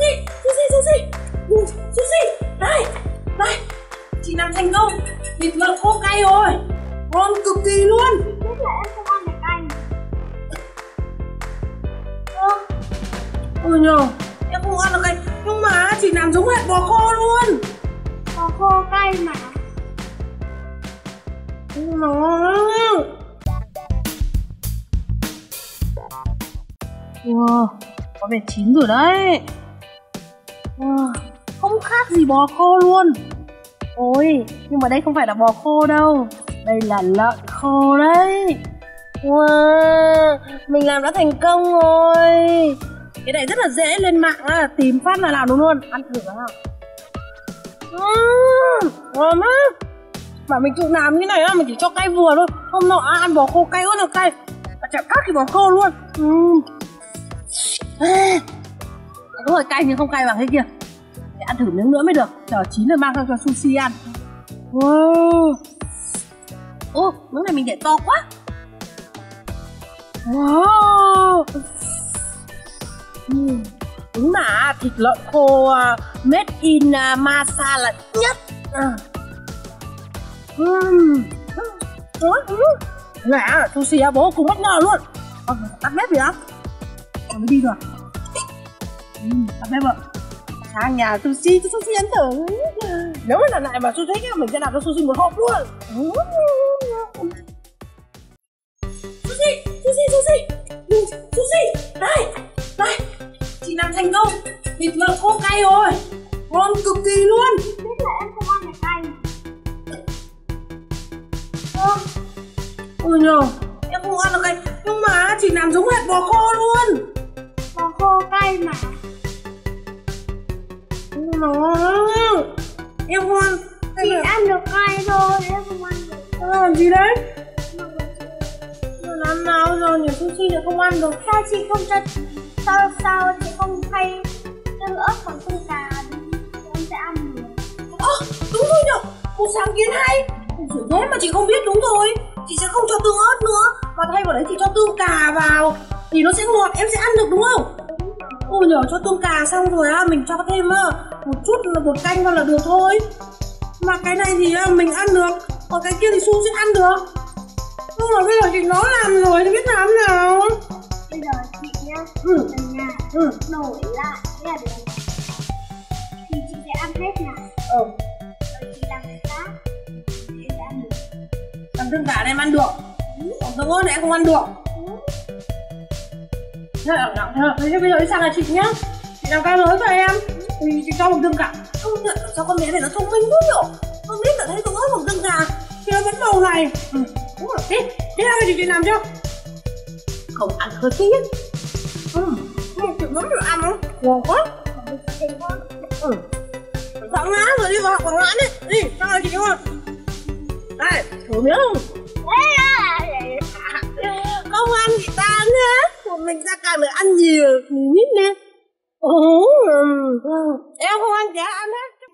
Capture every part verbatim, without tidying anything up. Suzy, Suzy, Suzy, uh, Suzy, đây, đây, chị làm thành công, thịt lợn khô cay rồi, ngon cực kỳ luôn. Chắc là em không ăn được cay. Ơ, ôi nhờ, em không ăn được cay, nhưng mà chị làm giống hệt bò khô luôn. Bò khô cay mà. Ngon. Wow, có vẻ chín rồi đấy. Wow, không khác gì bò khô luôn. Ôi, nhưng mà đây không phải là bò khô đâu. Đây là lợn khô đấy. Wow, mình làm đã thành công rồi. Cái này rất là dễ, lên mạng là tìm phát là làm đúng luôn. Ăn thử nào. Uhm, ngon lắm. Mà mình tự làm như này là mình chỉ cho cay vừa thôi. Hôm nọ ăn bò khô cay quá là cay, mà chẳng khác thì bò khô luôn. Uhm. À, đúng rồi, cay nhưng không cay bằng thế kia. Để ăn thử miếng nữa mới được, chờ chín rồi mang sang cho Suzy ăn. Wow. Ô, miếng này mình để to quá. Wow. uhm. Đúng là thịt lợn khô uh, made in uh, Masa là nhất à. uhm. Nè, Suzy à, bố cũng bất ngờ luôn. Con tắt bếp gì đó mới đi rồi. Ừ, tắt bếp ạ. Sang nhà Suzy, Suzy ăn thử. Nếu mà lần này mà Suzy thích mình sẽ làm cho Suzy một hộp luôn. Suzy, Suzy, Suzy, Suzy, đây, đây, chị làm thành công, thịt lợn khô cay rồi, ngon cực kỳ luôn. Biết là em không ăn được cay. Ơ, ôi nhờ, em không ăn được cay, nhưng mà chị làm giống hệt bò khô luôn. Bò khô cay mà. Nó em không ăn, em chỉ ăn được cay thôi, em không ăn được. Em làm gì đấy? Nó làm nào rồi nhiều Suzy lại không ăn được. Sao chị không cho, sao sao chị không thay tương ớt bằng tương cà thì em sẽ ăn được. Ơ, đúng rồi nhở, một sáng kiến hay. Thế mà chị không biết, đúng rồi, chị sẽ không cho tương ớt nữa mà thay vào đấy chị cho tương cà vào thì nó sẽ ngọt, em sẽ ăn được đúng không? Ôi nhờ, cho tương cà xong rồi á, mình cho thêm một chút là bột canh vào là được thôi. Mà cái này thì mình ăn được, còn cái kia thì Su sẽ ăn được. Nhưng mà bây giờ chị nó làm rồi thì biết làm thế nào. Bây giờ chị nhá, ừ. Ở nhà ừ. Nổi lại thế là được. Thì chị sẽ ăn hết nào. Ừ. Rồi chị làm cái khác thì sẽ ăn được. Làm tương cà này em ăn được, ừ. Còn tương ớt này em không ăn được. Thế là ẩm thế thế bây giờ đi sang là chị nhá. Chị làm cái mới cho em. Thì chị cho bằng tương cà. Không nhận cho con bé này nó thông minh quá nhở. Con biết là thấy tôi ớt bằng tương cà thì nó vẫn màu này. Ừ, đúng rồi, thế thế là chị, chị làm chưa? Không ăn hơi tí. Ừ, chị vẫn được ăn không? Ngon quá. Ừ. Quảng ngã rồi, đi vào học Quảng Ngã đi. Đi, sang là chị đúng không? Đây, thử miếng không? Không ăn thì tan hết. Mình ra càng được ăn nhiều mít nè. Ừ. Em không ăn cá ăn hết.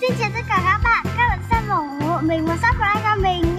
Xin chào tất cả các bạn, các bạn xem ủng hộ mình và subscribe cho mình.